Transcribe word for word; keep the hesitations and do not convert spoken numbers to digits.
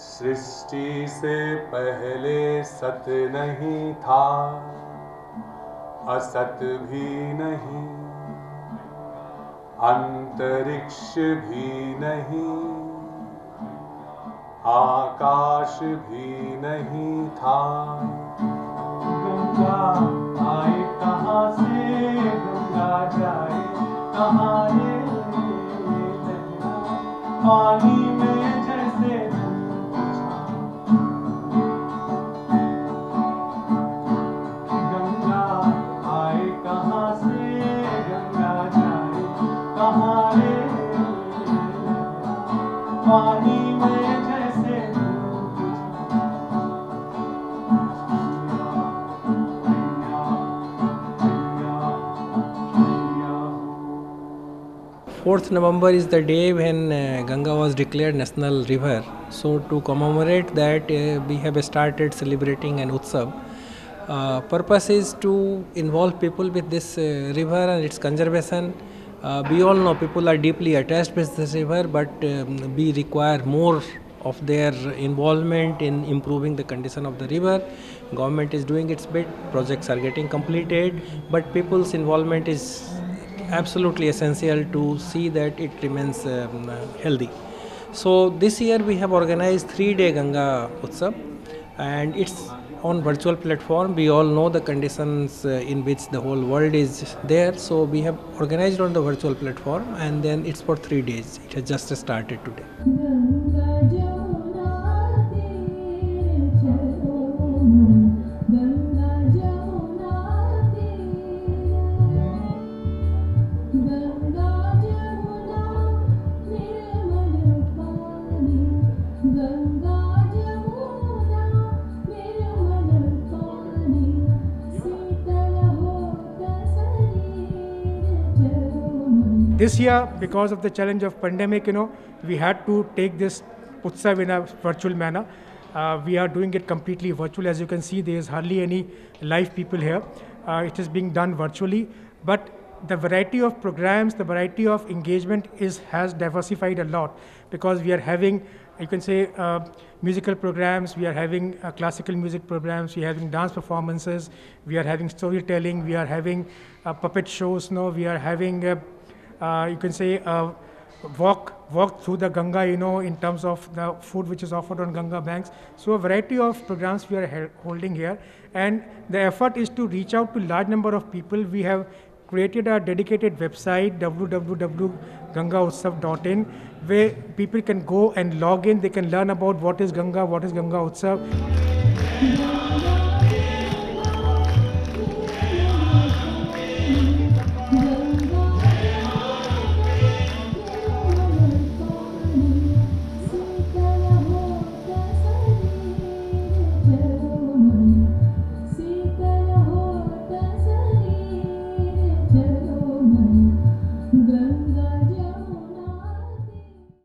सृष्टि से पहले सत नहीं था, असत भी नहीं, अंतरिक्ष भी नहीं, आकाश भी नहीं था। गंगा आए कहाँ से, गंगा जाए कहाँ, पानी में जैसे पानी में जैसे Fourth November is the day when uh, Ganga was declared national river. So to commemorate that, uh, we have started celebrating an Utsav. Uh, purpose is to involve people with this uh, river and its conservation. Uh, we all know people are deeply attached with this river, but um, we require more of their involvement in improving the condition of the river. Government is doing its bit, projects are getting completed, but people's involvement is absolutely essential to see that it remains um, healthy. So this year we have organized three-day Ganga Utsav, and it's on virtual platform. We all know the conditions uh, in which the whole world is there, so we have organized on the virtual platform, and then it's for three days. It has just started today. This year, because of the challenge of pandemic, you know, we had to take this Utsav in a virtual manner. Uh, we are doing it completely virtual. As you can see, there is hardly any live people here. Uh, it is being done virtually, but the variety of programs, the variety of engagement is has diversified a lot, because we are having, you can say, uh, musical programs, we are having uh, classical music programs, we are having dance performances, we are having storytelling, we are having uh, puppet shows, no, we are having uh, Uh, you can say uh, walk walk through the Ganga, you know, in terms of the food which is offered on Ganga banks. So a variety of programs we are holding here, and the effort is to reach out to large number of people. We have created a dedicated website, w w w dot ganga utsav dot in, where people can go and log in. They can learn about what is Ganga, what is Ganga Utsav.